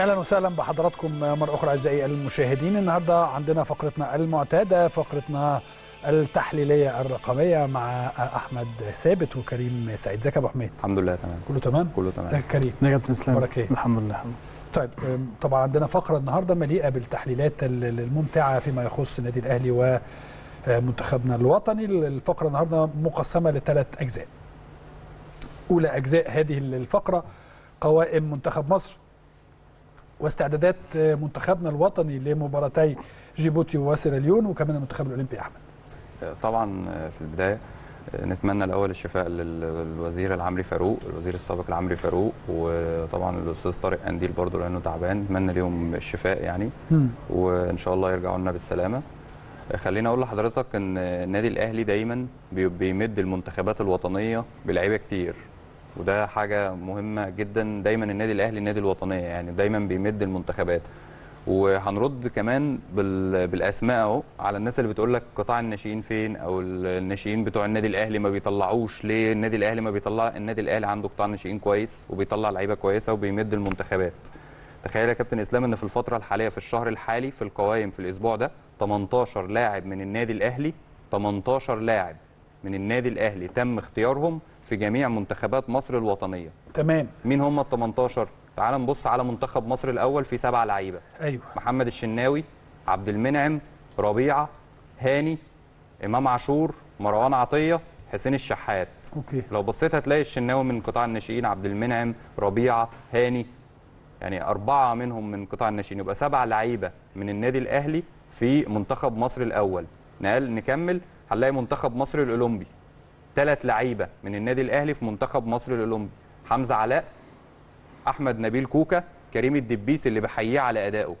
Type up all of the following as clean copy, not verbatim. اهلا وسهلا بحضراتكم مره اخرى اعزائي المشاهدين. النهارده عندنا فقرتنا المعتاده، فقرتنا التحليليه الرقميه مع احمد ثابت وكريم سعيد. ازيك يا ابو حميد؟ الحمد لله تمام. كله تمام؟ كله تمام. ازيك يا كريم؟ يا كابتن اسلام. اخبارك ايه؟ الحمد لله. طيب طبعا عندنا فقره النهارده مليئه بالتحليلات الممتعه فيما يخص النادي الاهلي ومنتخبنا الوطني. الفقره النهارده مقسمه لثلاث اجزاء. اولى اجزاء هذه الفقره قوائم منتخب مصر واستعدادات منتخبنا الوطني لمباراتي جيبوتي وسيراليون، وكمان المنتخب الاولمبي. احمد طبعا في البدايه نتمنى الاول الشفاء للوزير العمري فاروق، الوزير السابق العمري فاروق، وطبعا الاستاذ طارق قنديل برضو لانه تعبان، نتمنى ليهم الشفاء يعني وان شاء الله يرجعوا لنا بالسلامه. خليني اقول لحضرتك ان النادي الاهلي دايما بيمد المنتخبات الوطنيه بلعيبه كتير، وده حاجه مهمه جدا. دايما النادي الاهلي النادي الوطنيه يعني دايما بيمد المنتخبات، وهنرد كمان بالاسماء اهو على الناس اللي بتقول لك قطاع الناشئين فين، او الناشئين بتوع النادي الاهلي ما بيطلعوش ليه. النادي الاهلي ما بيطلع، النادي الاهلي عنده قطاع ناشئين كويس وبيطلع لعيبه كويسه وبيمد المنتخبات. تخيل يا كابتن اسلام ان في الفتره الحاليه في الشهر الحالي في القوائم في الاسبوع ده 18 لاعب من النادي الاهلي، 18 لاعب من النادي الاهلي تم اختيارهم في جميع منتخبات مصر الوطنيه. تمام. مين هم ال 18؟ تعال نبص على منتخب مصر الاول، في 7 لعيبه. ايوه. محمد الشناوي، عبد المنعم، ربيعه، هاني، امام عاشور، مروان عطيه، حسين الشحات. اوكي. لو بصيت هتلاقي الشناوي من قطاع الناشئين، عبد المنعم، ربيعه، هاني، يعني 4 منهم من قطاع الناشئين، يبقى 7 لعيبه من النادي الاهلي في منتخب مصر الاول. نكمل هنلاقي منتخب مصر الاولمبي 3 لعيبه من النادي الاهلي في منتخب مصر الاولمبي، حمزه علاء، احمد نبيل كوكا، كريم الدبيس اللي بحييه على ادائه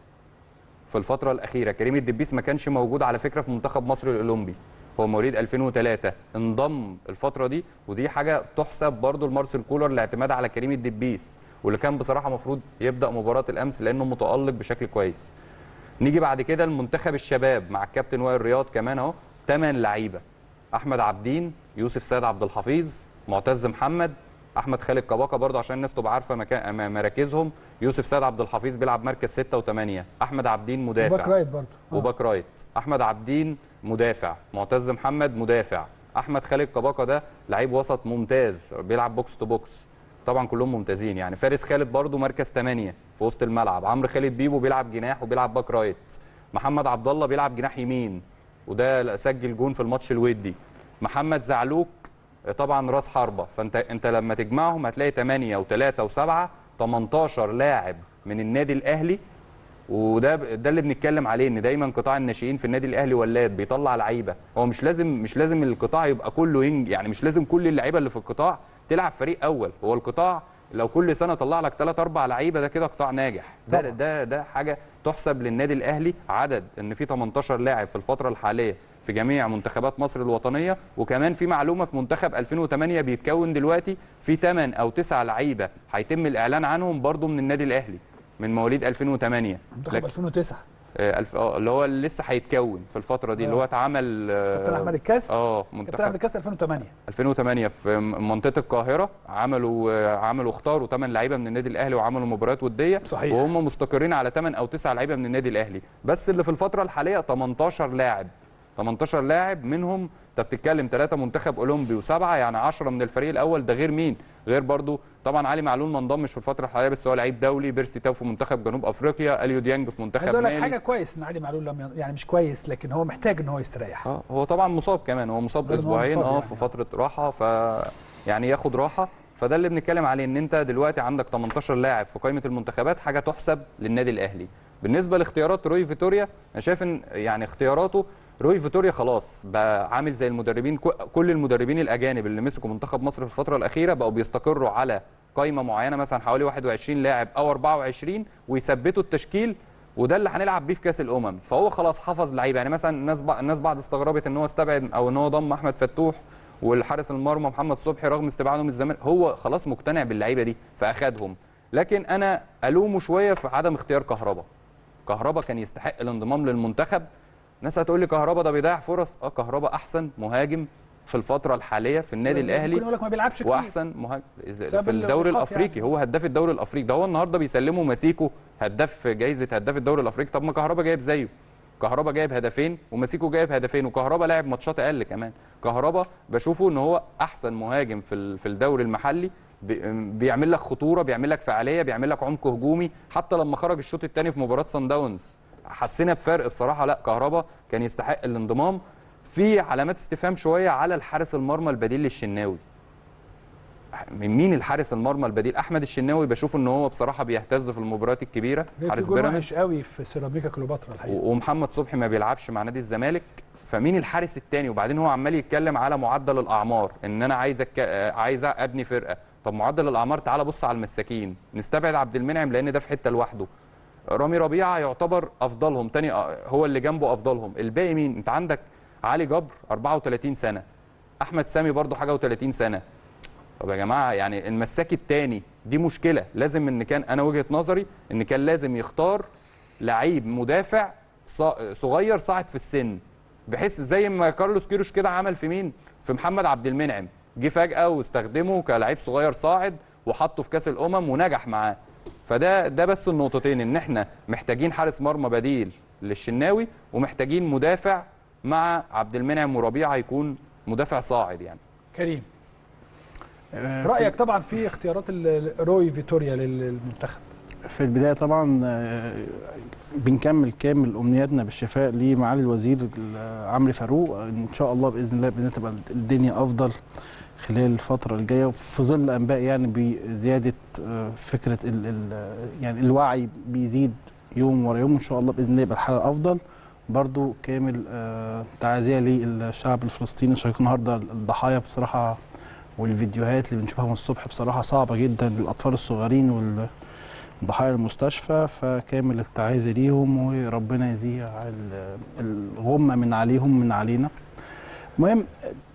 في الفتره الاخيره. كريم الدبيس ما كانش موجود على فكره في منتخب مصر الاولمبي، هو مواليد 2003 انضم الفتره دي، ودي حاجه تحسب برضو لمارسيل كولر الاعتماد على كريم الدبيس، واللي كان بصراحه المفروض يبدا مباراه الامس لانه متالق بشكل كويس. نيجي بعد كده المنتخب الشباب مع الكابتن وائل رياض، كمان اهو 8 لعيبه، احمد عبدين، يوسف سيد عبد الحفيظ، معتز محمد، احمد خالد كباكه، برضه عشان الناس تبقى عارفه مكان مراكزهم. يوسف سيد عبد الحفيظ بيلعب مركز 6 و8، احمد عبدين مدافع وباك رايت برضه وباك رايت، احمد عبدين مدافع، معتز محمد مدافع، احمد خالد كباكه ده لعيب وسط ممتاز بيلعب بوكس تو بوكس، طبعا كلهم ممتازين يعني. فارس خالد برضه مركز 8 في وسط الملعب، عمرو خالد بيبو بيلعب جناح وبيلعب باك رايت، محمد عبد الله بيلعب جناح يمين وده سجل جون في الماتش الودي، محمد زعلوك طبعا راس حربه. فانت لما تجمعهم هتلاقي 8 و3 و7 18 لاعب من النادي الاهلي، وده اللي بنتكلم عليه ان دايما قطاع الناشئين في النادي الاهلي ولاد بيطلع لعيبه. هو مش لازم القطاع يبقى كله يعني مش لازم كل اللعيبه اللي في القطاع تلعب فريق اول. هو القطاع لو كل سنه طلع لك 3-4 لعيبه ده كده قطاع ناجح. ده حاجه تحسب للنادي الاهلي. عدد ان في 18 لاعب في الفتره الحاليه في جميع منتخبات مصر الوطنيه، وكمان في معلومه في منتخب 2008 بيتكون دلوقتي في 8 او 9 لعيبه هيتم الاعلان عنهم برضو من النادي الاهلي من مواليد 2008. منتخب 2009 اللي هو لسه هيتكون في الفتره دي اللي هو اتعمل كابتن احمد الكاس. كابتن احمد الكاس 2008 في منطقه القاهره، عملوا اختاروا 8 لعيبه من النادي الاهلي وعملوا مباريات وديه. صحيح. وهم مستقرين على 8 او 9 لعيبه من النادي الاهلي بس، اللي في الفتره الحاليه 18 لاعب. 18 لاعب منهم انت بتتكلم 3 منتخب اولمبي و7 يعني 10 من الفريق الاول، ده غير مين؟ غير برضو طبعا علي معلول ما انضمش في الفتره الحاليه بس هو لعيب دولي، بيرسي تاو في منتخب جنوب افريقيا، اليو ديانج في منتخب مالي. عايز حاجه كويس ان علي معلول لم يعني مش كويس، لكن هو محتاج ان هو يستريح. هو طبعا مصاب، كمان هو مصاب اسبوعين في فتره راحه، ف يعني ياخد راحه. فده اللي بنتكلم عليه ان انت دلوقتي عندك 18 لاعب في قائمه المنتخبات، حاجه تحسب للنادي الاهلي. بالنسبه لاختيارات روي فيتوريا، انا شايف ان يعني اختياراته روي فيتوريا خلاص بقى عامل زي المدربين، كل المدربين الاجانب اللي مسكوا منتخب مصر في الفتره الاخيره بقوا بيستقروا على قائمه معينه، مثلا حوالي 21 لاعب او 24، ويثبتوا التشكيل وده اللي هنلعب بيه في كاس الامم. فهو خلاص حفظ لعيبه، يعني مثلا الناس بعد استغربت ان هو استبعد او ان هو ضم احمد فتوح والحارس المرمى محمد صبحي رغم استبعادهم من الزمالك، هو خلاص مقتنع باللعيبه دي فاخدهم. لكن انا الومه شويه في عدم اختيار كهربا كان يستحق الانضمام للمنتخب. ناس هتقول لي كهربا ده بيضيع فرص. كهربا احسن مهاجم في الفتره الحاليه في النادي الاهلي، واحسن مهاجم في الدوري الافريقي، يعني هو هداف الدوري الافريقي. ده هو النهارده بيسلموا مسيكو هداف جايزه هداف الدوري الافريقي. طب ما كهربا جايب زيه، كهربا جايب هدفين ومسيكو جايب هدفين، وكهربا لاعب ماتشات اقل كمان. كهربا بشوفه ان هو احسن مهاجم في الدوري المحلي، بيعمل لك خطوره، بيعمل لك فعاليه، بيعمل لك عمق هجومي. حتى لما خرج الشوط الثاني في مباراه صن داونز حسينا بفرق بصراحه. لا كهربا كان يستحق الانضمام. في علامات استفهام شويه على الحارس المرمى البديل للشناوي. مين الحارس المرمى البديل؟ احمد الشناوي بشوف ان هو بصراحه بيهتز في المباريات الكبيره، حارس بيراميدز قوي في سيراميكا كليوباترا الحقيقه، ومحمد صبحي ما بيلعبش مع نادي الزمالك، فمين الحارس الثاني؟ وبعدين هو عمال يتكلم على معدل الاعمار، ان انا عايز ابني فرقه. طب معدل الاعمار تعالى بص على المساكين، نستبعد عبد المنعم لان ده في حته لوحده. رامي ربيعه يعتبر افضلهم، تاني هو اللي جنبه افضلهم، الباقي مين؟ انت عندك علي جبر 34 سنه، احمد سامي برده حاجه و30 سنه. طب يا جماعه يعني المساك الثاني دي مشكله. لازم ان كان، انا وجهه نظري ان كان لازم يختار لعيب مدافع صغير صاعد في السن، بحيث زي ما كارلوس كيروش كده عمل في مين؟ في محمد عبد المنعم، جه فجاه واستخدمه كلاعب صغير صاعد وحطه في كاس الامم ونجح معاه. فده بس النقطتين، ان احنا محتاجين حارس مرمى بديل للشناوي، ومحتاجين مدافع مع عبد المنعم وربيعه هيكون مدافع صاعد. يعني كريم رايك طبعا في اختيارات روي فيتوريا للمنتخب في البدايه؟ طبعا بنكمل كامل امنياتنا بالشفاء لمعالي الوزير عمرو فاروق، ان شاء الله باذن الله تبقى الدنيا افضل خلال الفتره الجايه، في ظل انباء يعني بزياده فكره يعني الوعي بيزيد يوم ورا يوم، ان شاء الله باذن الله يبقى الحاله افضل. برضو كامل تعازيه للشعب الفلسطيني، شايفين النهارده الضحايا بصراحه والفيديوهات اللي بنشوفها من الصبح بصراحه صعبه جدا للاطفال الصغيرين والضحايا المستشفى، فكامل التعازي ليهم وربنا يزيع الغمه من عليهم من علينا. المهم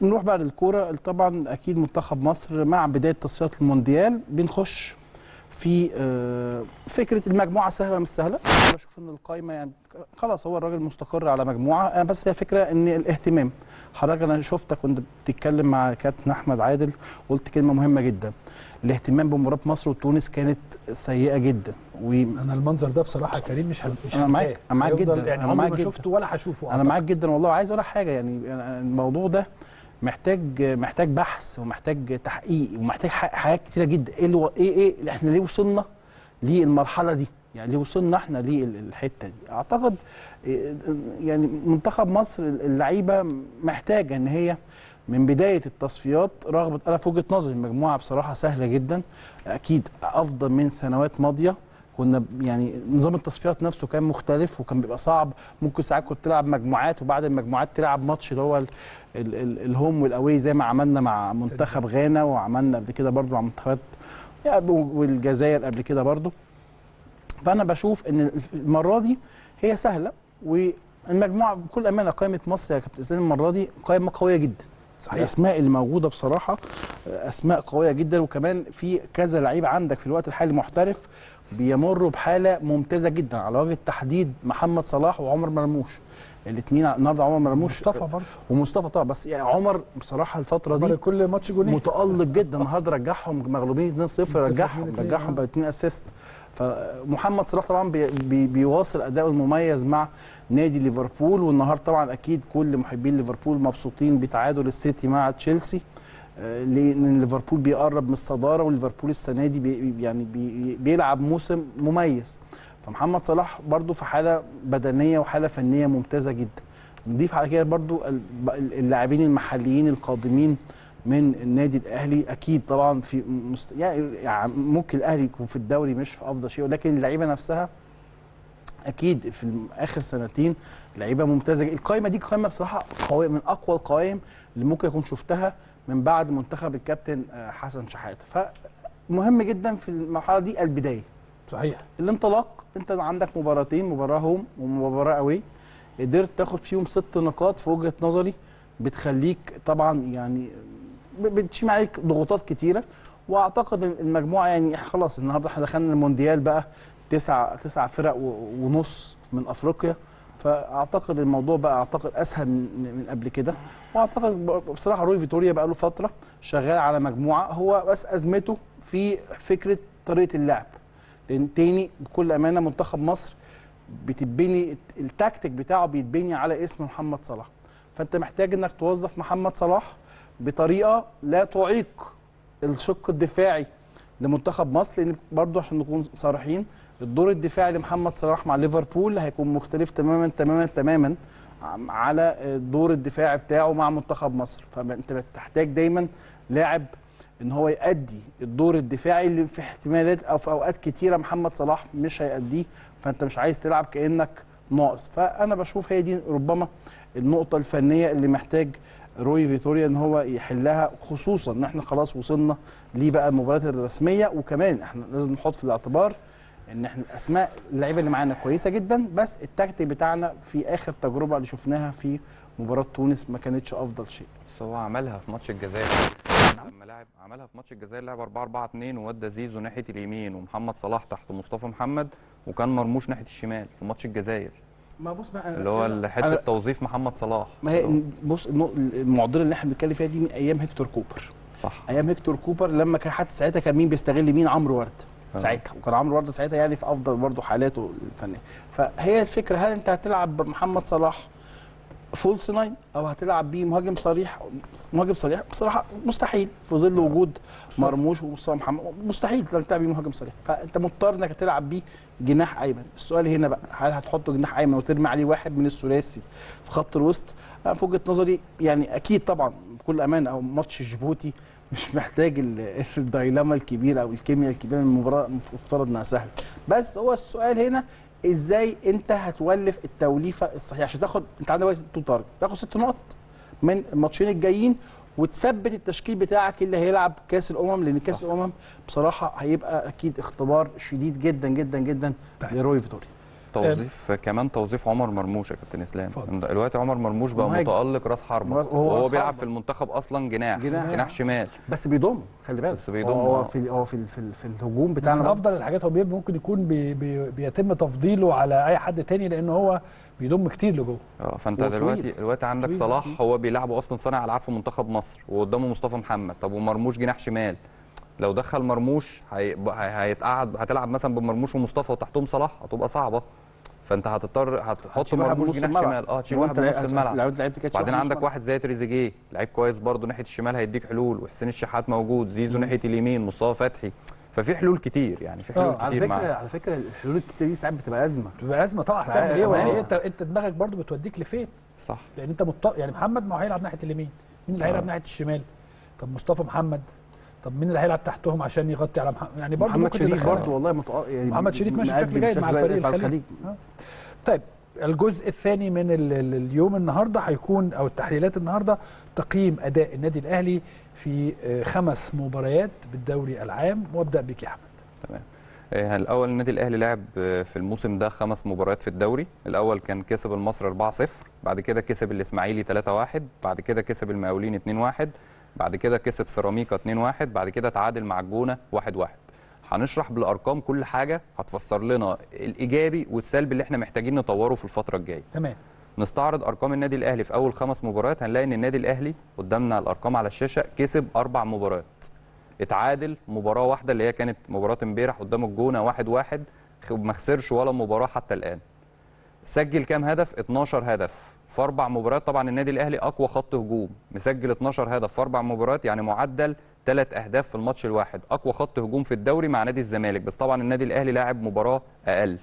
نروح بقى للكوره. طبعا اكيد منتخب مصر مع بدايه تصفيات المونديال بنخش في فكره المجموعه سهله مش سهله. انا بشوف ان القايمه يعني خلاص هو الراجل مستقر على مجموعه، انا بس هي فكره ان الاهتمام. حضرتك انا شفتك كنت بتتكلم مع كابتن احمد عادل، قلت كلمه مهمه جدا، الاهتمام بمباراه مصر وتونس كانت سيئه جدا. انا المنظر ده بصراحه كريم مش انا معاك، انا معاك جدا، يعني انا معاك جدا، ما شفته ولا هشوفه، انا معاك جدا والله، عايز ولا حاجه. يعني الموضوع ده محتاج بحث ومحتاج تحقيق ومحتاج حاجات كتيره جدا. ايه احنا ليه وصلنا للمرحله دي؟ يعني ليه وصلنا احنا للحته دي؟ اعتقد يعني منتخب مصر اللعيبه محتاجه ان هي من بدايه التصفيات رغبه. انا في وجهه نظري المجموعه بصراحه سهله جدا، اكيد افضل من سنوات ماضيه. كنا يعني نظام التصفيات نفسه كان مختلف وكان بيبقى صعب، ممكن ساعات كنت تلعب مجموعات وبعد المجموعات تلعب ماتش اللي هو الهوم والاوي، زي ما عملنا مع منتخب غانا، وعملنا قبل كده برضو مع منتخبات والجزائر قبل كده برضو. فانا بشوف ان المره دي هي سهله، والمجموعه بكل امانه قائمه مصر يا كابتن اسلام المره دي قائمه قويه جدا. صحيح. الاسماء اللي موجوده بصراحه اسماء قويه جدا، وكمان في كذا لعيب عندك في الوقت الحالي محترف بيمروا بحاله ممتازه جدا، على وجه التحديد محمد صلاح وعمر مرموش الاثنين. النهارده عمر مرموش مصطفى برضه ومصطفى طبعا، بس يعني عمر بصراحه الفتره دي كل ماتش جونين متالق جدا. النهارده رجعهم مغلوبين 2-0، رجعهم ب2 اسيست. فمحمد صلاح طبعا بيواصل اداؤه المميز مع نادي ليفربول، والنهارده طبعا اكيد كل محبين ليفربول مبسوطين بتعادل السيتي مع تشيلسي، لان ليفربول بيقرب من الصداره، وليفربول السنه دي بيلعب موسم مميز. فمحمد صلاح برده في حاله بدنيه وحاله فنيه ممتازه جدا. نضيف على كده برده اللاعبين المحليين القادمين من النادي الاهلي، اكيد طبعا في يعني ممكن الاهلي يكون في الدوري مش في افضل شيء، ولكن اللعيبه نفسها اكيد في اخر سنتين لعيبه ممتازه. القائمه دي قائمه بصراحه قويه، من اقوى القوائم اللي ممكن اكون شفتها من بعد منتخب الكابتن حسن شحاتة. فمهم جدا في المرحله دي البدايه. صحيح. الانطلاق، انت عندك مباراتين، مباراه هوم ومباراه اوي، قدرت تاخد فيهم 6 نقاط في وجهه نظري بتخليك طبعا يعني بتشيل عليك ضغوطات كتيره. واعتقد المجموعه يعني خلاص النهارده احنا دخلنا المونديال بقى 9 فرق ونص من افريقيا، فاعتقد الموضوع بقى اسهل من قبل كده. واعتقد بصراحه روي فيتوريا بقى له فتره شغال على مجموعه، هو بس ازمته في فكره طريقه اللعب. لان تاني بكل امانه منتخب مصر بتبني التكتيك بتاعه بيتبني على اسم محمد صلاح، فانت محتاج انك توظف محمد صلاح بطريقه لا تعيق الشق الدفاعي لمنتخب مصر. لان برضه عشان نكون صريحين الدور الدفاعي لمحمد صلاح مع ليفربول هيكون مختلف تماما تماما تماما على الدور الدفاعي بتاعه مع منتخب مصر. فانت بتحتاج دايما لاعب ان هو يؤدي الدور الدفاعي اللي في احتمالات او في اوقات كتيره محمد صلاح مش هيأديه، فانت مش عايز تلعب كأنك ناقص. فانا بشوف هي دي ربما النقطه الفنيه اللي محتاج روي فيتوريا ان هو يحلها، خصوصا ان احنا خلاص وصلنا ليه بقى المباريات الرسميه. وكمان احنا لازم نحط في الاعتبار ان احنا اسماء اللعيبه اللي معانا كويسه جدا، بس التكتيك بتاعنا في اخر تجربه اللي شفناها في مباراه تونس ما كانتش افضل شيء. بس هو عملها في ماتش الجزائر، لما لعب عملها في ماتش الجزائر، لعب 4-4-2 وودى زيزو ناحيه اليمين ومحمد صلاح تحت مصطفى محمد وكان مرموش ناحيه الشمال في ماتش الجزائر. ما بص بقى اللي هو حته توظيف محمد صلاح، ما هي بص المعضله اللي احنا بنتكلم فيها دي من ايام هيكتور كوبر. صح، ايام هيكتور كوبر لما كان حتى ساعتها كان مين بيستغل مين؟ عمرو ورده ساعتها، وكان عمرو ورده ساعتها يعني في افضل برضه حالاته الفنيه. فهي الفكره، هل انت هتلعب بمحمد صلاح فولس 9 او هتلعب بيه مهاجم صريح؟ مهاجم صريح بصراحه مستحيل في ظل وجود مرموش ومصطفى محمد، مستحيل تلعب بيه مهاجم صريح، فانت مضطر انك تلعب بيه جناح ايمن. السؤال هنا بقى، هل هتحطه جناح ايمن وترمي عليه واحد من الثلاثي في خط الوسط؟ في وجهه نظري يعني اكيد طبعا بكل امانه او ماتش جيبوتي مش محتاج الدايلاما الكبيره او الكيمياء الكبيره من المباراه، المفترض انها سهله. بس هو السؤال هنا ازاي انت هتولف التوليفه الصحيحه عشان تاخد، انت عندك دلوقتي 2 تارجت، تاخد 6 نقط من الماتشين الجايين وتثبت التشكيل بتاعك اللي هيلعب كاس الامم. لان كاس الامم بصراحه هيبقى اكيد اختبار شديد جدا جدا جدا لروي فيتوريا. توظيف كمان توظيف عمر مرموش يا كابتن اسلام. دلوقتي عمر مرموش بقى متالق راس حربه، وهو بيلعب في المنتخب اصلا جناح شمال، بس بيضم، خلي بالك، بس بيضم. هو في الهجوم بتاعنا من افضل الحاجات، هو ممكن يكون بيتم تفضيله على اي حد تاني لان هو بيضم كتير لجوه. فانت دلوقتي عندك صلاح هو بيلعبه اصلا صانع العاب في منتخب مصر وقدامه مصطفى محمد، طب ومرموش جناح شمال، لو دخل مرموش هيتقعد، هتلعب مثلا بمرموش ومصطفى وتحتهم صلاح، هتبقى صعبه. فانت هتضطر هتحط مرموش جناح شمال، تشيل واحد من نص الملعب. بعدين عندك واحد زي تريزيجيه لعيب كويس برضه ناحيه الشمال هيديك حلول، وحسين الشحات موجود، زيزو ناحيه اليمين، مصطفى فتحي، ففي حلول كتير يعني، في حلول كتير. على فكره الحلول الكتير دي ساعات بتبقى ازمه طبعا. هتعمل ايه ولا ايه؟ انت دماغك برضه بتوديك لفين؟ صح، لان انت مضطر يعني محمد ما هو هيلعب ناحيه اليمين، مين اللي هيلعب ناحيه الشمال؟ طب مصطفى محمد، طب مين اللي هيلعب تحتهم عشان يغطي على يعني برضه محمد شريف برضه والله يعني محمد شريف ماشي بشكل جيد مع الفريق الخليجي. طيب الجزء الثاني من اليوم النهارده هيكون، او التحليلات النهارده، تقييم اداء النادي الاهلي في 5 مباريات بالدوري العام، وابدا بك يا احمد. تمام. الاول النادي الاهلي لعب في الموسم ده 5 مباريات في الدوري، الاول كان كسب المصري 4-0، بعد كده كسب الاسماعيلي 3-1، بعد كده كسب المقاولين 2-1، بعد كده كسب سيراميكا 2-1، بعد كده تعادل مع الجونه 1-1. هنشرح بالارقام كل حاجه، هتفسر لنا الايجابي والسلبي اللي احنا محتاجين نطوره في الفتره الجايه. تمام. نستعرض ارقام النادي الاهلي في اول 5 مباريات، هنلاقي ان النادي الاهلي قدامنا الارقام على الشاشه، كسب 4 مباريات، اتعادل مباراه واحده اللي هي كانت مباراه امبارح قدام الجونه 1-1، ما خسرش ولا مباراه حتى الان. سجل كام هدف؟ 12 هدف في 4 مباريات. طبعا النادي الاهلي اقوى خط هجوم، مسجل 12 هدف في 4 مباريات، يعني معدل 3 اهداف في الماتش الواحد، اقوى خط هجوم في الدوري مع نادي الزمالك، بس طبعا النادي الاهلي لاعب مباراه اقل.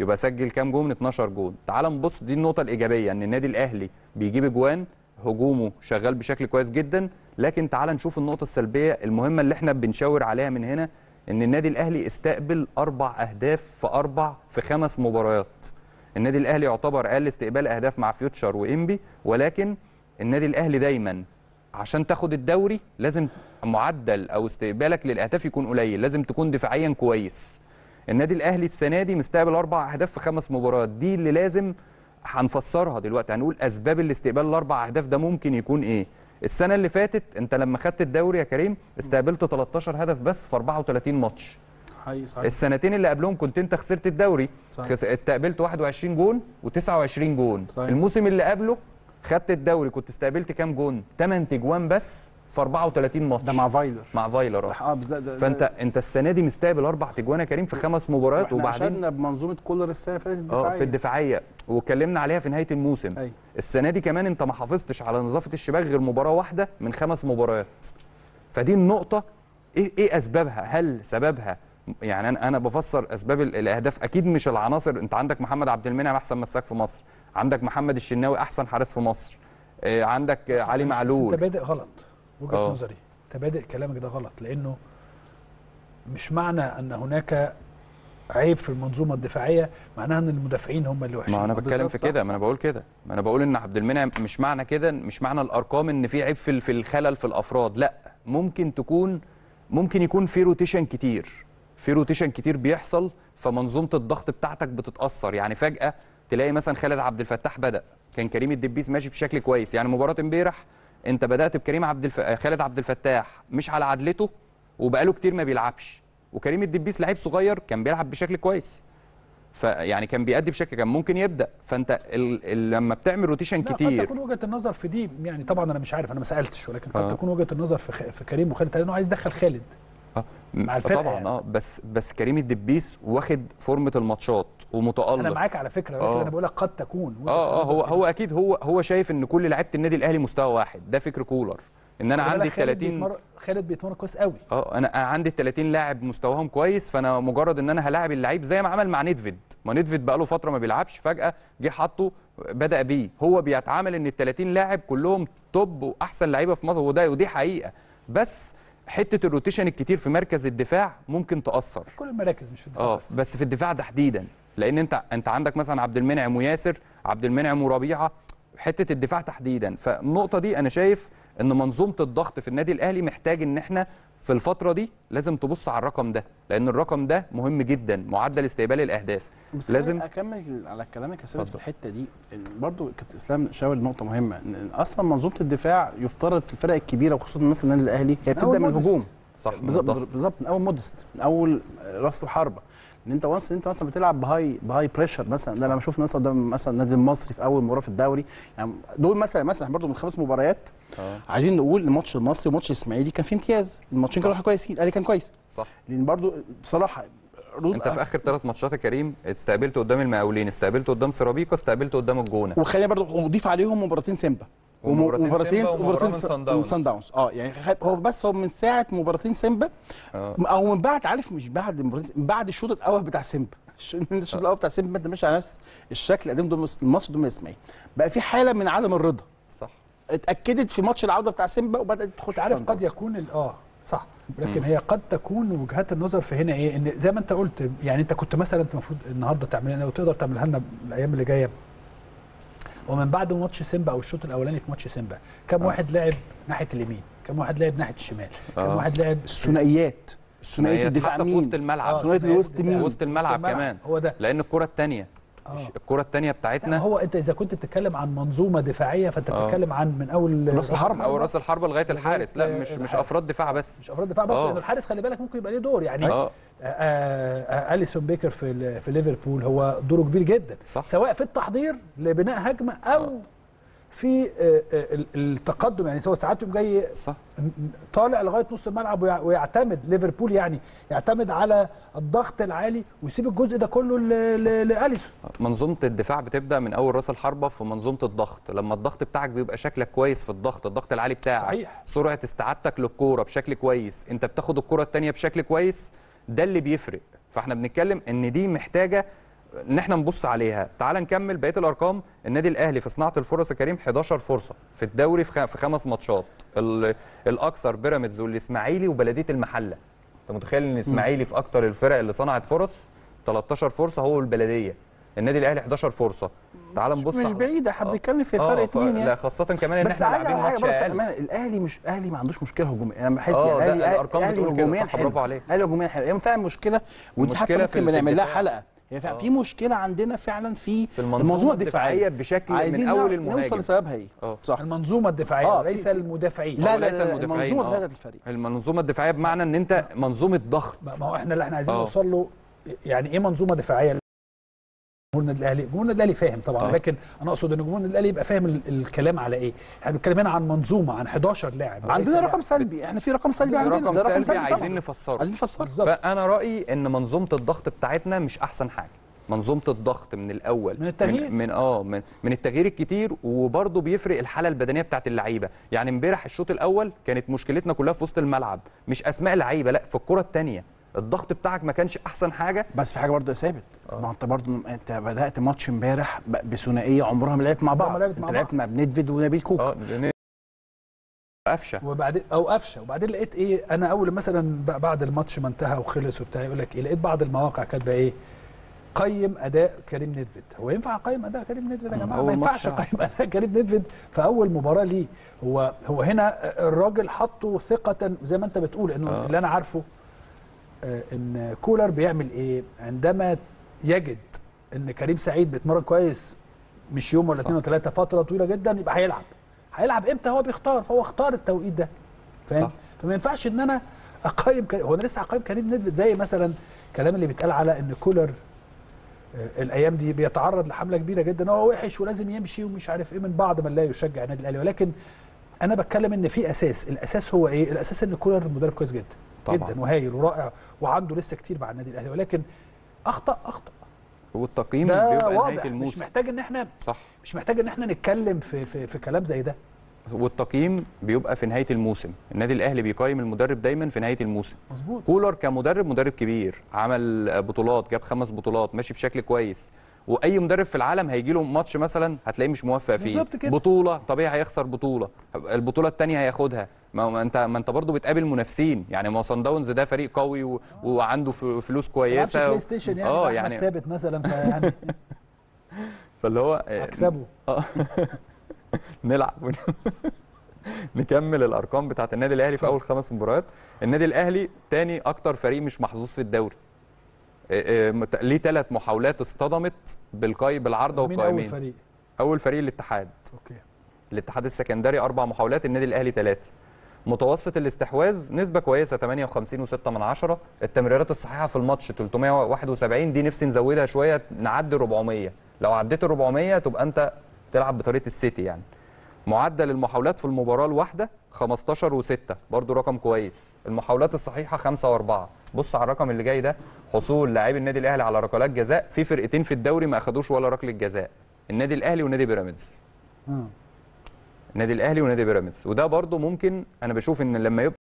يبقى سجل كام جون؟ 12 جون. تعال نبص، دي النقطه الايجابيه، ان النادي الاهلي بيجيب اجوان، هجومه شغال بشكل كويس جدا. لكن تعال نشوف النقطه السلبيه المهمه اللي احنا بنشاور عليها من هنا، ان النادي الاهلي استقبل 4 اهداف في 5 مباريات. النادي الاهلي يعتبر اقل استقبال اهداف مع فيوتشر وانبي، ولكن النادي الاهلي دايما عشان تاخد الدوري لازم معدل او استقبالك للاهداف يكون قليل، لازم تكون دفاعيا كويس. النادي الاهلي السنه دي مستقبل 4 اهداف في 5 مباريات، دي اللي لازم هنفسرها دلوقتي، هنقول اسباب الاستقبال ال4 اهداف ده ممكن يكون ايه. السنه اللي فاتت انت لما خدت الدوري يا كريم استقبلت 13 هدف بس في 34 ماتش، صحيح. السنتين اللي قبلهم كنت انت خسرت الدوري، استقبلت 21 جون و29 جون. صحيح. الموسم اللي قبله خدت الدوري، كنت استقبلت كام جون؟ 8 تجوان بس في 34 ماتش. ده مع فايلر. فانت السنه دي مستقبل 4 تجوان يا كريم في 5 مباريات. وبعدين عشان بمنظومه كولر السنه اللي فاتت الدفاعيه، في الدفاعيه، واتكلمنا عليها في نهايه الموسم. أي. السنه دي كمان انت ما حافظتش على نظافه الشباك غير مباراه واحده من 5 مباريات. فدي النقطه ايه اسبابها؟ هل سببها يعني انا بفسر اسباب الاهداف، اكيد مش العناصر. انت عندك محمد عبد المنعم احسن مساك في مصر، عندك محمد الشناوي احسن حارس في مصر، عندك علي معلول. انت بادئ غلط وجهه نظري، انت بادئ كلامك ده غلط، لانه مش معنى ان هناك عيب في المنظومه الدفاعيه معناها ان المدافعين هم اللي وحشين. ما انا بتكلم في كده، ما انا بقول كده، ما انا بقول ان عبد المنعم مش معنى كده، مش معنى الارقام ان في عيب في الخلل في الافراد، لا، ممكن يكون في روتيشن كتير، بيحصل، فمنظومه الضغط بتاعتك بتتاثر. يعني فجاه تلاقي مثلا خالد عبد الفتاح بدا، كان كريم الدبيس ماشي بشكل كويس. يعني مباراه امبارح انت بدات بكريم خالد عبد الفتاح مش على عدلته، وبقاله كتير ما بيلعبش، وكريم الدبيس لعيب صغير كان بيلعب بشكل كويس، فيعني كان بيأدي بشكل كان ممكن يبدا. فانت لما بتعمل روتيشن كتير، قد تكون وجهه النظر في دي، يعني طبعا انا مش عارف، انا ما سالتش، ولكن قد تكون وجهه النظر في كريم وخالد، لانه عايز يدخل خالد مع الفرقه طبعا. يعني بس كريم الدبيس واخد فورمه الماتشات ومتألق. انا معاك على فكره، ولكن انا بقول لك قد تكون هو اكيد هو شايف ان كل لعيبه النادي الاهلي مستوى واحد. ده فكر كولر، ان انا عندي 30 خالد بيتمرن كويس قوي، انا عندي 30 لاعب مستواهم كويس، فانا مجرد ان انا هلاعب اللعيب، زي ما عمل مع نيدفيد. ما نيدفيد بقى له فتره ما بيلعبش، فجاه جه حطه بدا بيه. هو بيتعامل ان ال 30 لاعب كلهم توب واحسن لعيبه في مصر، ودي حقيقه. بس حته الروتيشن الكتير في مركز الدفاع ممكن تاثر، كل المراكز، مش في الدفاع بس في الدفاع تحديدا، لان انت عندك مثلا عبد المنعم وياسر، عبد المنعم وربيعه، حته الدفاع تحديدا. فالنقطه دي انا شايف ان منظومه الضغط في النادي الاهلي محتاج ان احنا في الفتره دي لازم تبص على الرقم ده، لان الرقم ده مهم جدا، معدل استقبال الاهداف. بس لازم اكمل على كلامك يا سيد في الحته دي. برضو كابتن اسلام شاور نقطه مهمه، ان اصلا منظومه الدفاع يفترض في الفرق الكبيره وخصوصا مثلا النادي الاهلي هي بتبدا من الهجوم. صح، بالظبط، من اول مودست، من اول راس الحربه، ان انت وانس انت مثلا بتلعب بهاي بريشر. مثلا ده انا بشوف ناس قدام مثلا النادي المصري في اول مباراه في الدوري، يعني دول مثلا برضو من 5 مباريات عايزين نقول الماتش المصري وماتش الاسماعيلي كان فيه امتياز، الماتشين كانوا كويسين، الاهلي كان كويس. صح، لان برضو بصراحه انت في اخر 3 ماتشات يا كريم استقبلت قدام المقاولين، استقبلت قدام سيراميكا، استقبلت قدام الجونه، وخلينا برضو نضيف عليهم مباراتين سيمبا ومباراتين صن داونز. يعني هو من ساعه مباراتين سيمبا او من بعد، عارف، مش بعد الشوط الاول بتاع سيمبا، الشوط الاول بتاع سيمبا انت ماشي على نفس الشكل قدام مصر قدام الاسماعيلي، بقى في حاله من عدم الرضا. صح، اتاكدت في ماتش العوده بتاع سيمبا وبدات تدخل. عارف، قد يكون صح، لكن هي قد تكون وجهات النظر في هنا ايه، ان زي ما انت قلت، يعني انت كنت مثلا المفروض النهارده تعمل لنا، وتقدر تعملها لنا الايام اللي جايه، ومن بعد ماتش سيمبا او الشوط الاولاني في ماتش سيمبا، كم واحد لعب ناحيه اليمين، كم واحد لعب ناحيه الشمال، كم واحد لعب الثنائيات الدفاع مين، حتى في وسط الملعب، ثنائيه الوسط مين، وسط الملعب كمان، هو ده. لان الكره الثانيه بتاعتنا، هو انت اذا كنت بتتكلم عن منظومه دفاعيه فانت بتتكلم عن من اول راس الحربه لغايه الحارس، لا مش افراد دفاع بس، لان الحارس خلي بالك ممكن يبقى ليه دور. يعني اليسون بيكر في ليفربول هو دوره كبير جدا. صح، سواء في التحضير لبناء هجمه او في التقدم، يعني سواء ساعات يوم جاي طالع لغايه نص الملعب ويعتمد ليفربول، يعني يعتمد على الضغط العالي ويسيب الجزء ده كله لاليسون. منظومه الدفاع بتبدا من اول راس الحربه في منظومه الضغط، لما الضغط بتاعك بيبقى شكلك كويس في الضغط العالي بتاعك. صحيح. سرعه استعادتك للكوره بشكل كويس، انت بتاخد الكوره الثانيه بشكل كويس، ده اللي بيفرق. فاحنا بنتكلم ان دي محتاجه ان احنا نبص عليها. تعال نكمل بقيه الارقام. النادي الاهلي في صناعه الفرص يا كريم 11 فرصه في الدوري في 5 ماتشات، الاكثر بيراميدز والاسماعيلي وبلديه المحله. انت متخيل ان الاسماعيلي في اكتر الفرق اللي صنعت فرص 13 فرصه هو البلديه، النادي الاهلي 11 فرصه. تعال نبص، مش بعيده، احنا بنتكلم في فرق 2 يعني. لا، خاصه كمان ان احنا لاعبين ماتش اقل. الاهلي مش اهلي، ما عندوش مشكله هجوميه. انا بحس الاهلي الارقام بتقول كده. برافو عليك، الاهلي هجوميا حلو، يعني فعلا مشكله، ودي حتى ممكن بنعمل لها حلقه. يعني في مشكله عندنا فعلا في المنظومه الدفاعيه بشكل من اول المهاجم. عايزين نوصل لسببها ايه؟ صح، المنظومه الدفاعيه ليس المدافعين. لا ليس المدافعين، منظومه هدف الفريق. المنظومه الدفاعيه بمعنى ان انت منظومه ضغط. ما هو احنا اللي احنا عايزين نوصل له يعني ايه منظومه دفاعيه. جمهور النادي الاهلي، جمهور النادي الاهلي فاهم طبعا، لكن انا اقصد ان جمهور النادي الاهلي يبقى فاهم الكلام على ايه. احنا بنتكلم هنا عن منظومه، عن 11 لاعب. عندنا رقم سلبي، احنا في رقم سلبي عندنا، ده رقم سلبي عايزين نفسره. فانا رايي ان منظومه الضغط بتاعتنا مش احسن حاجه. منظومه الضغط من الاول، من التغيير، من التغيير الكتير، وبرده بيفرق الحاله البدنيه بتاعت اللعيبه. يعني امبارح الشوط الاول كانت مشكلتنا كلها في وسط الملعب، مش اسماء لعيبه، لا في الكره الثانيه الضغط بتاعك ما كانش احسن حاجه. بس في حاجه برضه يا ثابت، ما انت برضه انت بدات ماتش امبارح بثنائيه عمرها ما لعبت مع بعض. لعبت مع بندفيد ونبيل كوك قفشه وبعدين وبعدين لقيت ايه. انا اول مثلا بعد الماتش ما انتهى وخلص وبتاع يقول لك ايه، لقيت بعض المواقع كاتبه ايه، قيم اداء كريم ندفيد. هو ينفع اقيم اداء كريم ندفيد يا جماعه؟ ما ينفعش اقيم اداء كريم ندفيد في اول مباراه ليه. هو هنا الراجل حطه ثقه زي ما انت بتقول انه اللي انا عارفه ان كولر بيعمل ايه عندما يجد ان كريم سعيد بيتمرن كويس، مش يوم ولا اثنين ولا ثلاثه، فتره طويله جدا، يبقى هيلعب امتى هو بيختار، فهو اختار التوقيت ده، فاهم؟ فما ينفعش ان انا اقيم هو انا لسه هقيم كريم ندفيد. زي مثلا الكلام اللي بيتقال على ان كولر الايام دي بيتعرض لحمله كبيره جدا، هو وحش ولازم يمشي ومش عارف ايه، من بعض من لا يشجع النادي الاهلي. ولكن انا بتكلم ان في اساس، الاساس هو ايه؟ الاساس ان كولر مدرب كويس جدا طبعًا، جدا وهايل ورائع وعنده لسه كتير مع النادي الاهلي، ولكن اخطا. والتقييم بيبقى نهايه الموسم، مش محتاج ان احنا نتكلم في كلام زي ده. والتقييم بيبقى في نهايه الموسم، النادي الاهلي بيقيم المدرب دايما في نهايه الموسم. مظبوط. كولر كمدرب مدرب كبير، عمل بطولات، جاب 5 بطولات، ماشي بشكل كويس. واي مدرب في العالم هيجي له ماتش مثلا هتلاقيه مش موفق فيه، بطوله طبيعي هيخسر بطوله، البطوله الثانيه هياخدها. ما انت برضه بتقابل منافسين، يعني ما صن داونز ده فريق قوي وعنده فلوس كويسه، بلاي ستيشن يعني احمد ثابت مثلا، فيعني فاللي هو اكسبه نلعب نكمل الارقام بتاعه النادي الاهلي في اول 5 مباريات. النادي الاهلي ثاني اكتر فريق مش محظوظ في الدوري، ليه 3 محاولات اصطدمت بالعارضه والقائمين. مين اول فريق؟ اول فريق الاتحاد. اوكي. الاتحاد السكندري 4 محاولات، النادي الاهلي 3. متوسط الاستحواذ نسبه كويسه 58.6، التمريرات الصحيحه في الماتش 371، دي نفسي نزودها شويه نعدي 400، لو عديت 400 تبقى انت تلعب بطريقه السيتي يعني. معدل المحاولات في المباراه الواحده 15.6، برضو رقم كويس. المحاولات الصحيحه 5.4. بص على الرقم اللي جاي ده، حصول لاعبي النادي الاهلي على ركلات جزاء. في فرقتين في الدوري ما اخدوش ولا ركله جزاء، النادي الاهلي ونادي بيراميدز. النادي الاهلي ونادي بيراميدز، وده برضو ممكن انا بشوف ان لما يبقى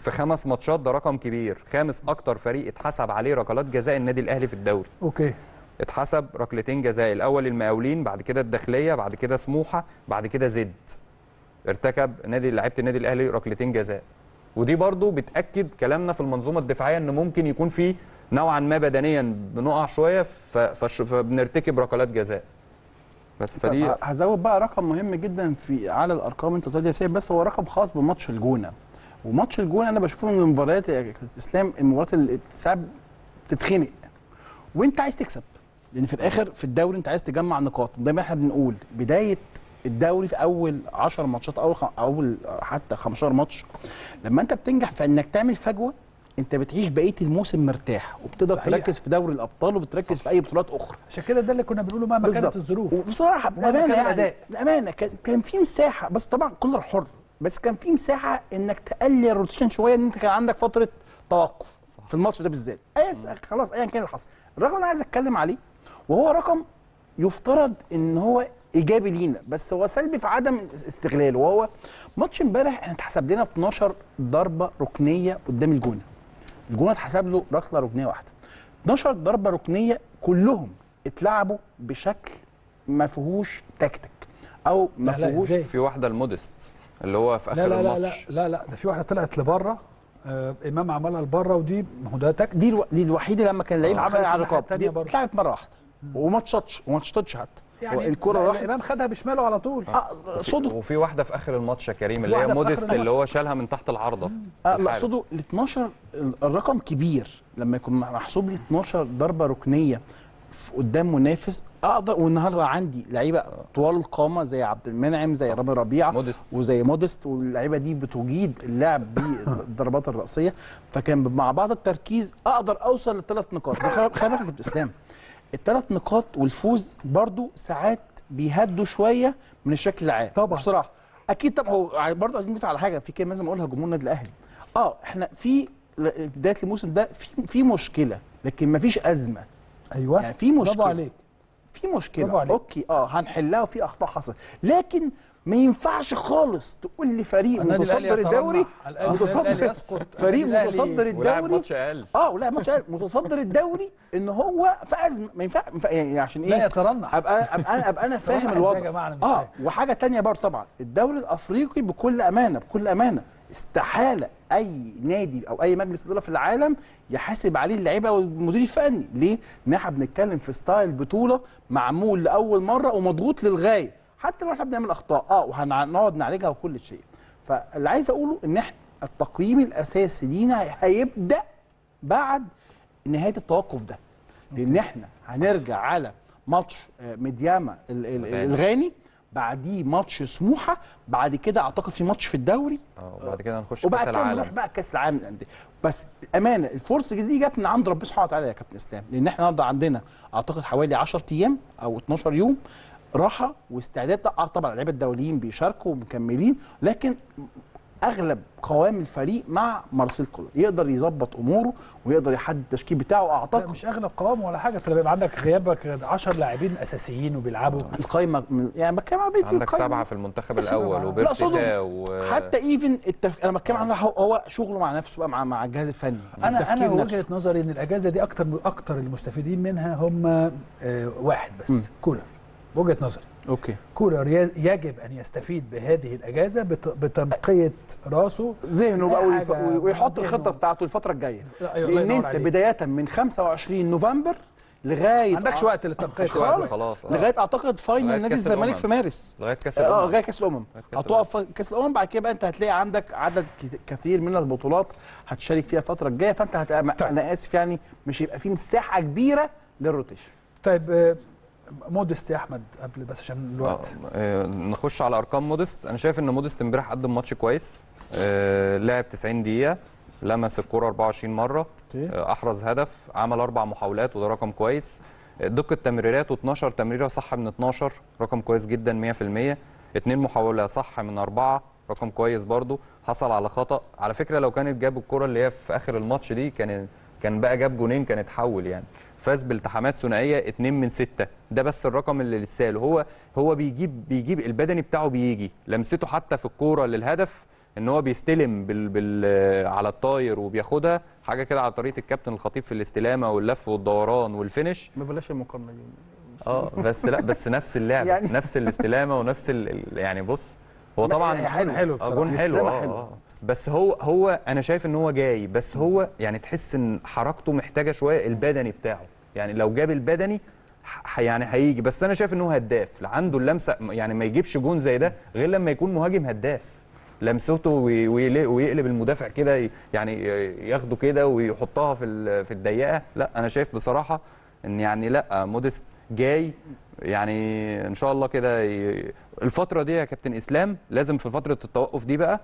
في 5 ماتشات ده رقم كبير. 5 اكتر فريق اتحسب عليه ركلات جزاء النادي الاهلي في الدوري. اوكي. اتحسب 2 ركلتين جزاء، الاول المقاولين، بعد كده الداخليه، بعد كده سموحه، بعد كده زد. ارتكب لعيبه النادي الاهلي 2 ركلات جزاء. ودي برضو بتاكد كلامنا في المنظومه الدفاعيه ان ممكن يكون في نوعا ما بدنيا بنقع شويه فبنرتكب ركلات جزاء. بس فدي هزود بقى رقم مهم جدا على الارقام انت بتقول يا سيد، بس هو رقم خاص بماتش الجونه. وماتش الجونه انا بشوفه من مباريات اسلام، المباريات اللي بتتخنق وانت عايز تكسب، لان في الاخر في الدوري انت عايز تجمع نقاط. دايما احنا بنقول بدايه الدوري في اول 10 ماتشات اول حتى 15 ماتش لما انت بتنجح في انك تعمل فجوه، انت بتعيش بقيه الموسم مرتاح وبتقدر تركز في دوري الابطال وبتركز في اي بطولات اخرى. عشان كده ده اللي كنا بنقوله مهما كانت الظروف. وبصراحه بامانه يعني بامانه كان في مساحه، بس طبعا كولر حر، بس كان في مساحه انك تقلل الروتيشن شويه، ان انت كان عندك فتره توقف في الماتش ده بالذات. خلاص ايا كان اللي حصل. الرقم اللي انا عايز اتكلم عليه وهو رقم يفترض ان هو ايجابي لينا، بس هو سلبي في عدم استغلاله، وهو ماتش امبارح احنا اتحسب لنا 12 ضربه ركنيه قدام الجونه. الجونه اتحسب له ركله ركنيه واحده. 12 ضربه ركنيه كلهم اتلعبوا بشكل ما فيهوش تكتيك او ما فيهوش. في واحده المودست اللي هو في اخر الماتش. لا ده في واحده طلعت لبره، امام عملها لبره، ودي ما هو ده تكتيك. دي الوحيده لما كان اللعيب عمل على الرقاب، دي اتلعبت مره واحده. وما تشطش حتى يعني الكره راحت. الامام خدها بشماله على طول صدر. وفي واحده في اخر الماتش يا كريم اللي هي مودست اللي هو شالها من تحت العارضه. لا صدر ال 12 الرقم كبير لما يكون محسوب لي 12 ضربه ركنيه قدام منافس اقدر. والنهارده عندي لعيبه طوال القامه زي عبد المنعم زي رامي ربيعه مودست. وزي مودست واللعيبه دي بتجيد اللعب بالضربات الراسيه. فكان مع بعض التركيز اقدر اوصل للثلاث نقاط. خلينا في الاسلام الثلاث نقاط والفوز برضو ساعات بيهدوا شويه من الشكل العام طبعا بصراحه اكيد. طب هو برضو عايزين ندفع على حاجه في كلمه لازم اقولها. جمهور النادي الاهلي احنا في بدايه الموسم ده في مشكله لكن مفيش ازمه. ايوه يعني في مشكله. برافو عليك. في مشكله عليك. اوكي هنحلها وفي اخطاء حصلت لكن ما ينفعش خالص تقول لي فريق متصدر الدوري فريق متصدر الدوري ولا ماتش اقل متصدر الدوري ان هو في ازمه. ما ينفعش يعني عشان ايه؟ لا يترنح. ابقى انا فاهم الوضع. وحاجه ثانيه برضه طبعا الدوري الافريقي بكل امانه استحاله اي نادي او اي مجلس اداره في العالم يحاسب عليه اللعيبه والمدير الفني. ليه؟ ان احنا بنتكلم في ستايل بطوله معمول لاول مره ومضغوط للغايه حتى لو احنا بنعمل اخطاء وهنقعد نعالجها وكل شيء. فاللي عايز اقوله ان احنا التقييم الاساسي لينا هيبدا بعد نهايه التوقف ده لان احنا هنرجع على ماتش ميدياما الغاني بعديه ماتش سموحه بعد كده اعتقد في ماتش في الدوري وبعد كده هنخش كاس العالم وبعد كده نروح بقى كاس العالم للانديه. بس امانه الفرصه دي جت من عند ربنا سبحانه وتعالى يا كابتن اسلام لان احنا النهارده عندنا اعتقد حوالي 10 ايام او 12 يوم راحه واستعداد. طبعا اللعيبه الدوليين بيشاركوا ومكملين لكن اغلب قوام الفريق مع مارسيل كولر يقدر يظبط اموره ويقدر يحدد التشكيل بتاعه. اعتقد مش اغلب قوام ولا حاجه انت بيبقى عندك غيابك 10 لاعبين اساسيين وبيلعبوا القايمه يعني بتكلم عن عندك 7 في المنتخب الاول وبيرسي تاو حتى ايفن انا بتكلم عن هو شغله مع نفسه بقى مع الجهاز الفني. انا وجهه نظري ان الاجازه دي اكتر المستفيدين منها هم واحد بس كولر. وجهه نظري اوكي كولر يجب ان يستفيد بهذه الاجازه بتنقيه راسه ذهنه بقى ويحط الخطه بتاعته الفتره الجايه. لان انت بدايه من 25 نوفمبر لغايه ما عندكش وقت للتنقيه خالص لغايه اعتقد فاينل نادي الزمالك في مارس لغايه كاس الامم لغايه كاس الامم هتقف كاس الامم. بعد كده بقى انت هتلاقي عندك عدد كثير من البطولات هتشارك فيها الفتره الجايه. فانت انا اسف يعني مش هيبقى في مساحه كبيره للروتيشن. طيب مودست يا احمد قبل بس عشان الوقت نخش على ارقام مودست. انا شايف ان مودست امبارح قدم ماتش كويس. لعب 90 دقيقه لمس الكره 24 مره احرز هدف عمل 4 محاولات وده رقم كويس. دقه تمريراته 12 تمريره صح من 12 رقم كويس جدا 100%. 2 محاوله صح من 4 رقم كويس برضو. حصل على خطا على فكره لو كانت جاب الكره اللي هي في اخر الماتش دي كان بقى جاب جونين كان اتحول يعني. فاز بالتحامات ثنائيه 2 من 6 ده بس الرقم اللي لسه له. هو بيجيب البدني بتاعه بيجي لمسته حتى في الكوره للهدف ان هو بيستلم على الطاير وبياخدها حاجه كده على طريقه الكابتن الخطيب في الاستلامه واللف والدوران والفينش. ما بلاش المقارنه دي بس لا بس نفس اللعبه يعني نفس الاستلامه ونفس يعني بص هو طبعا حلو جون حلو بس هو انا شايف ان هو جاي بس هو يعني تحس ان حركته محتاجه شويه البدني بتاعه يعني لو جاب البدني يعني هيجي. بس انا شايف ان هو هداف عنده اللمسه يعني ما يجيبش جون زي ده غير لما يكون مهاجم هداف لمسته ويقلب المدافع كده يعني ياخده كده ويحطها في الضيقه. لا انا شايف بصراحه ان يعني لا مودست جاي يعني ان شاء الله كده الفتره دي يا كابتن اسلام لازم في فتره التوقف دي بقى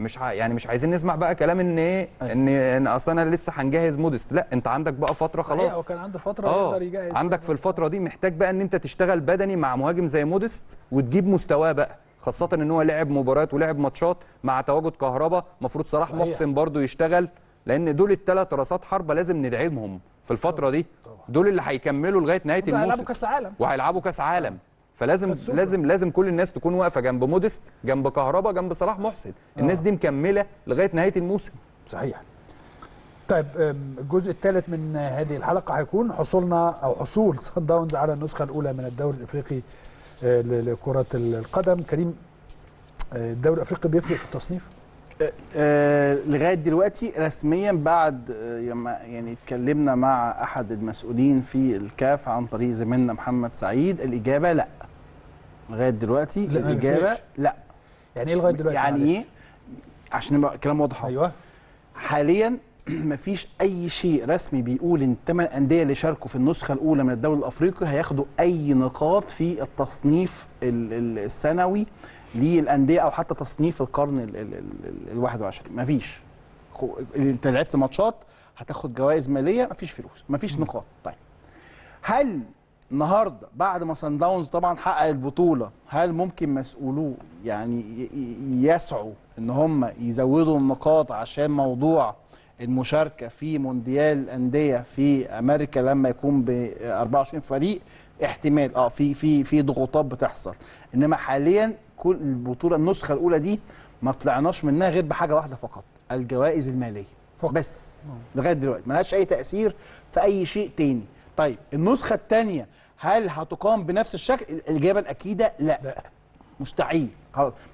مش عايزين نسمع بقى كلام ان ايه ان اصلا انا لسه هنجهز مودست. لا انت عندك بقى فتره خلاص هو كان عنده فتره يقدر يجهز عندك في الفتره دي محتاج بقى ان انت تشتغل بدني مع مهاجم زي مودست وتجيب مستواه بقى خاصه ان هو لعب مباريات ولعب ماتشات مع تواجد كهربا المفروض صلاح محسن برضو يشتغل لان دول الثلاث راسات حربه لازم ندعمهم في الفتره دي. دول اللي هيكملوا لغايه نهايه الموسم وهيلعبوا كاس عالم فلازم لازم كل الناس تكون واقفه جنب مودست جنب كهربا جنب صلاح محسن. الناس دي مكمله لغايه نهايه الموسم. صحيح. طيب الجزء الثالث من هذه الحلقه هيكون حصول صن داونز على النسخه الاولى من الدوري الافريقي لكره القدم. كريم الدوري الافريقي بيفرق في التصنيف؟ لغايه دلوقتي رسميا بعد يعني اتكلمنا مع احد المسؤولين في الكاف عن طريق زميلنا محمد سعيد، الاجابه لا. لغايه دلوقتي لا الاجابه لا. يعني ايه لغايه دلوقتي؟ يعني ايه؟ عشان يبقى الكلام واضح. ايوه حاليا مفيش اي شيء رسمي بيقول ان الثمان انديه اللي شاركوا في النسخه الاولى من الدوري الافريقي هياخدوا اي نقاط في التصنيف السنوي للانديه او حتى تصنيف القرن ال21. مفيش. انت لعبت ماتشات هتاخد جوائز ماليه، مفيش فلوس، مفيش نقاط. طيب هل النهارده بعد ما صن داونز طبعا حقق البطوله، هل ممكن مسؤولوه يعني يسعوا ان هم يزودوا النقاط عشان موضوع المشاركه في مونديال الانديه في امريكا لما يكون ب 24 فريق؟ احتمال في ضغوطات بتحصل، انما حاليا كل البطوله النسخه الاولى دي ما طلعناش منها غير بحاجه واحده فقط، الجوائز الماليه فقط. بس لغايه دلوقتي ما لهاش اي تاثير في اي شيء تاني. طيب النسخه الثانيه هل هتقام بنفس الشكل؟ الاجابه الاكيده لا. لا مستحيل،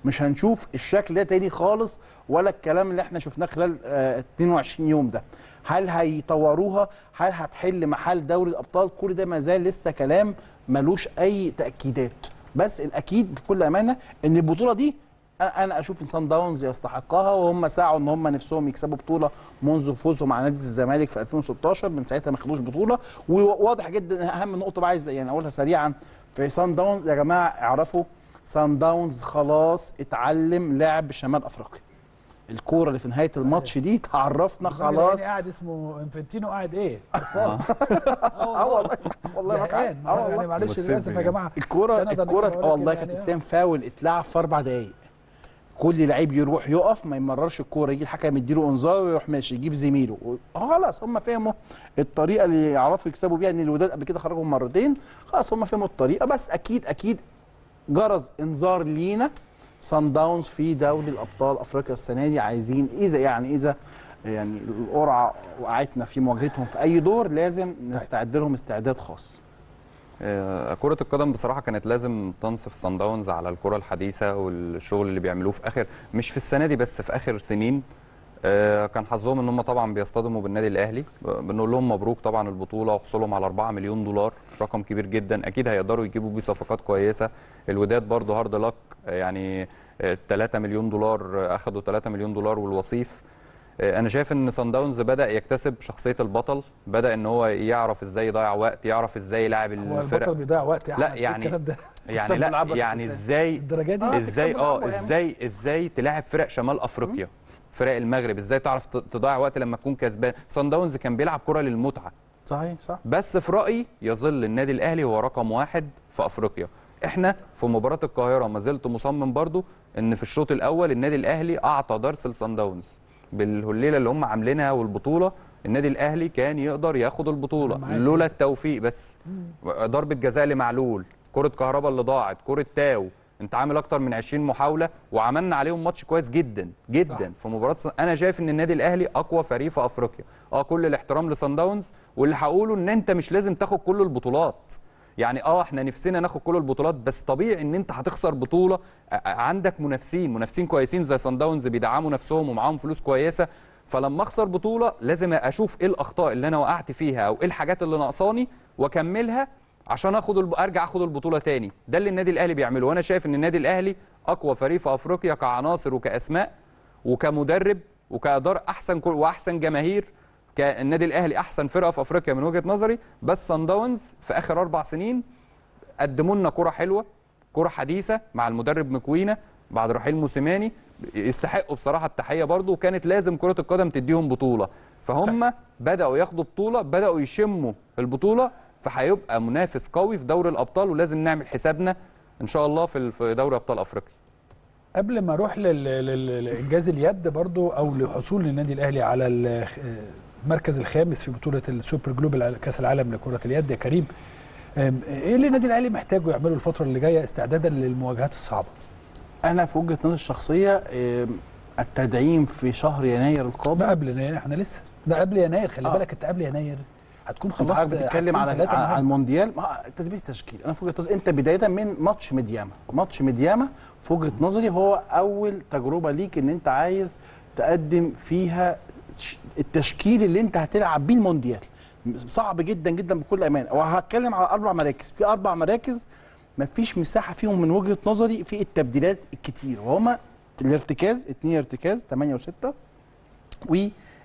مش هنشوف الشكل ده تاني خالص ولا الكلام اللي احنا شفناه خلال 22 يوم ده. هل هيطوروها؟ هل هتحل محل دوري الابطال؟ كل ده ما زال لسه كلام ملوش اي تاكيدات. بس الاكيد بكل امانه ان البطوله دي انا اشوف ان صن داونز يستحقها، وهم سعوا ان هم نفسهم يكسبوا بطوله منذ فوزهم على نادي الزمالك في 2016، من ساعتها ما خدوش بطوله. وواضح جدا اهم نقطه بقى عايز يعني اقولها سريعا في صن داونز، يا جماعه اعرفوا صن داونز خلاص اتعلم لعب شمال افريقيا. الكوره اللي في نهايه الماتش دي تعرفنا خلاص. قاعد اسمه انفنتينو قاعد ايه؟ والله يعني معلش للاسف يا جماعه الكوره والله كانت تستلم فاول اتلعب في 4 دقائق. كل لعيب يروح يقف ما يمررش الكوره، يجي الحكم يديله انذار ويروح ماشي يجيب زميله. خلاص هم فهموا الطريقه اللي يعرفوا يكسبوا بيها، ان الوداد قبل كده خرجهم مرتين. خلاص هم فهموا الطريقه، بس اكيد اكيد جرس انذار لينا صن داونز في دوري الابطال افريقيا السنه دي. عايزين اذا القرعه وقعتنا في مواجهتهم في اي دور لازم نستعد لهم استعداد خاص. كرة القدم بصراحة كانت لازم تنصف صن داونز على الكرة الحديثة والشغل اللي بيعملوه في آخر، مش في السنة دي بس، في آخر سنين. كان حظهم ان هم طبعا بيصطدموا بالنادي الاهلي. بنقول لهم مبروك طبعا البطوله وحصولهم على 4 مليون دولار، رقم كبير جدا، اكيد هيقدروا يجيبوا بيه صفقات كويسه. الوداد برضو هارد لك، يعني 3 مليون دولار اخذوا 3 مليون دولار والوصيف. انا شايف ان صن داونز بدا يكتسب شخصيه البطل، بدا ان هو يعرف ازاي يضيع وقت، يعرف ازاي يلاعب الفرق. البطل بيضيع وقت لا يعني لا يعني ازاي تلاعب فرق شمال افريقيا، فرق المغرب، ازاي تعرف تضيع وقت لما تكون كسبان. صن داونز كان بيلعب كره للمتعه. صحيح صح. بس في رايي يظل النادي الاهلي هو رقم 1 في افريقيا. احنا في مباراه القاهره ما زلت مصمم برضو ان في الشوط الاول النادي الاهلي اعطى درس لصن داونز بالليله اللي هم عاملينها والبطوله. النادي الاهلي كان يقدر ياخد البطوله لولا التوفيق بس. ضربه جزاء لمعلول، كره كهربا اللي ضاعت، كره تاو. انت عامل اكتر من 20 محاوله وعملنا عليهم ماتش كويس جدا جدا في مباراه انا شايف ان النادي الاهلي اقوى فريق في افريقيا. كل الاحترام لصن داونز، واللي هقوله ان انت مش لازم تاخد كل البطولات. يعني احنا نفسنا ناخد كل البطولات، بس طبيعي ان انت هتخسر بطوله. عندك منافسين كويسين زي صن داونز بيدعموا نفسهم ومعاهم فلوس كويسه. فلما اخسر بطوله لازم اشوف ايه الاخطاء اللي انا وقعت فيها او ايه الحاجات اللي ناقصاني واكملها عشان ارجع اخد البطوله تاني. ده اللي النادي الاهلي بيعمله، وانا شايف ان النادي الاهلي اقوى فريق في افريقيا كعناصر وكاسماء وكمدرب وكاداره، واحسن جماهير. النادي الاهلي احسن فرقه في افريقيا من وجهه نظري. بس صن داونز في اخر 4 سنين قدموا لنا كره حلوه، كره حديثه مع المدرب مكوينه بعد رحيل موسيماني. يستحقوا بصراحه التحيه برضو، وكانت لازم كره القدم تديهم بطوله. فهم بداوا ياخدوا بطوله، بداوا يشموا البطوله، فهيبقى منافس قوي في دوري الابطال. ولازم نعمل حسابنا ان شاء الله في دوري ابطال افريقيا. قبل ما اروح لانجاز اليد برضو او لحصول النادي الاهلي على المركز الخامس في بطوله السوبر جلوبال كاس العالم لكره اليد، يا كريم ايه اللي النادي الاهلي محتاجه يعمله الفتره اللي جايه استعدادا للمواجهات الصعبه؟ انا في وجهه نظري الشخصيه التدعيم في شهر يناير القادم. ده قبل يناير، احنا لسه ده قبل يناير، خلي بالك انت قبل يناير هتكون خلاص. حضرتك بتتكلم على المونديال تثبيت التشكيل. انا في وجهه نظري انت بدايه من ماتش ميدياما، ماتش ميدياما في وجهه نظري هو اول تجربه ليك ان انت عايز تقدم فيها التشكيل اللي انت هتلعب بيه المونديال. صعب جدا جدا بكل امانه، وهتكلم على 4 مراكز، في 4 مراكز ما فيش مساحه فيهم من وجهه نظري في التبديلات الكتير، وهما الارتكاز 2 ارتكاز 8 و6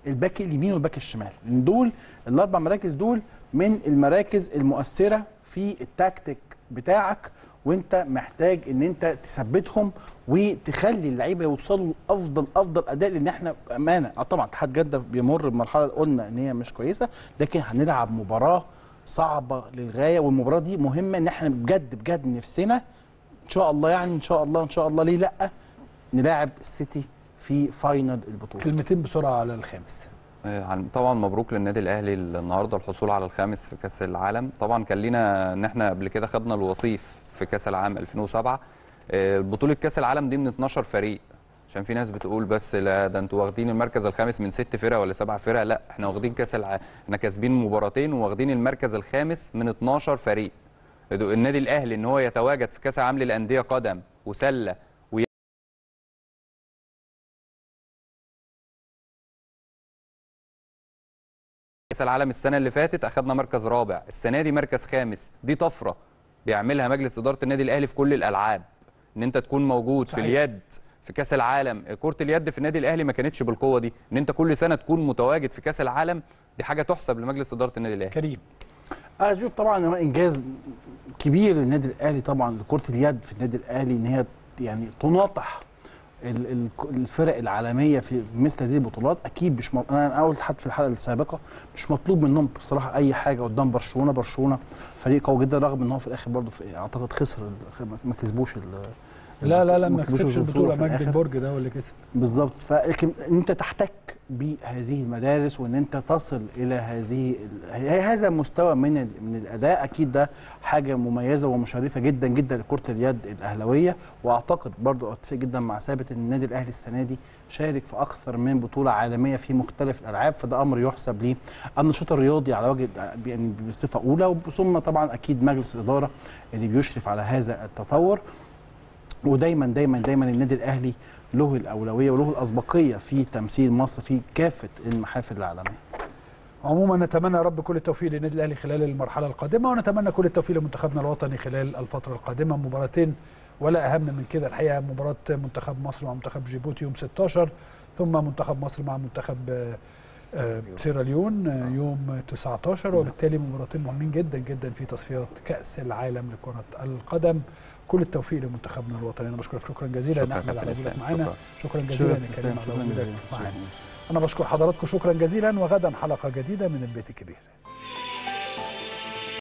والباك اليمين والباك الشمال. دول ال4 مراكز دول من المراكز المؤثره في التكتيك بتاعك، وانت محتاج ان انت تثبتهم وتخلي اللعيبه يوصلوا افضل اداء، لان احنا بامانه طبعا اتحاد جده بيمر بمرحله قلنا ان هي مش كويسه، لكن هنلعب مباراه صعبه للغايه، والمباراه دي مهمه ان احنا بجد نفسنا ان شاء الله يعني ان شاء الله ليه لا نلاعب السيتي في فاينل البطوله. كلمتين بسرعه على الخامس. طبعا مبروك للنادي الاهلي النهارده الحصول على الخامس في كاس العالم. طبعا كان لينا ان احنا قبل كده خدنا الوصيف في كاس العالم 2007. بطوله كاس العالم دي من 12 فريق، عشان في ناس بتقول بس لا ده انتوا واخدين المركز الخامس من 6 فرق ولا 7 فرق، لا احنا واخدين احنا كاسبين مباراتين وواخدين المركز الخامس من 12 فريق. النادي الاهلي ان هو يتواجد في كاس العالم للانديه قدم وسله كاس العالم السنه اللي فاتت اخذنا مركز رابع، السنه دي مركز خامس، دي طفره بيعملها مجلس اداره النادي الاهلي في كل الالعاب، ان انت تكون موجود صحيح. في اليد في كاس العالم، كره اليد في النادي الاهلي ما كانتش بالقوه دي، ان انت كل سنه تكون متواجد في كاس العالم، دي حاجه تحسب لمجلس اداره النادي الاهلي. كريم انا اشوف طبعا هو انجاز كبير للنادي الاهلي، طبعا لكره اليد في النادي الاهلي ان هي يعني تناطح الفرق العالميه في مثل هذه البطولات. اكيد مش انا قلت حتى في الحلقه السابقه مش مطلوب منهم بصراحه اي حاجه قدام برشلونه. برشلونه فريق قوي جدا، رغم ان هو في الاخر برضه اعتقد خسر، ما كسبوش لا ما كسبش البطوله. ماجدبورج ده ولا كسب بالظبط. فلكن انت تحتك بهذه المدارس وان انت تصل الى هذا المستوى من الاداء، اكيد ده حاجه مميزه ومشرفه جدا جدا لكره اليد الاهلاويه. واعتقد برضو اتفق جدا مع ثابت ان النادي الاهلي السنه دي شارك في اكثر من بطوله عالميه في مختلف الالعاب، فده امر يحسب ليه النشاط الرياضي على وجه يعني بصفه اولى، ثم طبعا اكيد مجلس الاداره اللي بيشرف على هذا التطور. ودايما دايما دايما النادي الاهلي له الاولويه وله الاسبقيه في تمثيل مصر في كافه المحافل العالميه. عموما نتمنى يا رب كل التوفيق للنادي الاهلي خلال المرحله القادمه، ونتمنى كل التوفيق لمنتخبنا الوطني خلال الفتره القادمه. مباراتين ولا اهم من كده الحقيقه، مباراه منتخب مصر مع منتخب جيبوتي يوم 16، ثم منتخب مصر مع منتخب سيراليون يوم 19، وبالتالي مباراتين مهمين جدا جدا في تصفيات كاس العالم لكره القدم. كل التوفيق لمنتخبنا الوطني. انا بشكرك شكرا جزيلا ان احمد على وجودك معانا. شكرا جزيلا لكريم على وجودك معانا. انا بشكر حضراتكم شكرا جزيلا، وغدا حلقه جديده من البيت الكبير.